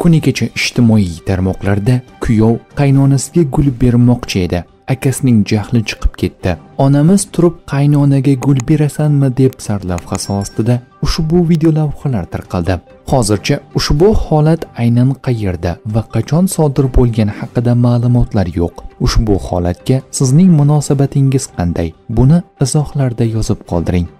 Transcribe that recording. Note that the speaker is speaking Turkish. Kuni kecha ijtimoiy tarmoqlarda kuyov qaynonasiga gul bermoqchi edi. Akasining jahli chiqib ketdi. Onamiz turib qaynonaga gul berasanmi deb sarlavhasi ostida ushbu video lavhalar tarqaldi. Hozircha ushbu holat aynan qayerda va qachon sodir bo'lgani haqida ma'lumotlar yo'q. Ushbu holatga sizning munosabatingiz qanday? Buni izohlarda yozib qoldiring.